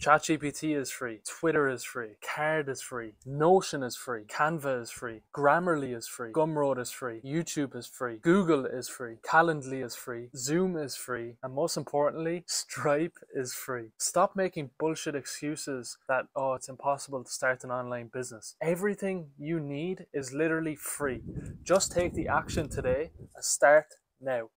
ChatGPT is free, Twitter is free, Card is free, Notion is free, Canva is free, Grammarly is free, Gumroad is free, YouTube is free, Google is free, Calendly is free, Zoom is free, and most importantly, Stripe is free. Stop making bullshit excuses that, oh, it's impossible to start an online business. Everything you need is literally free. Just take the action today and start now.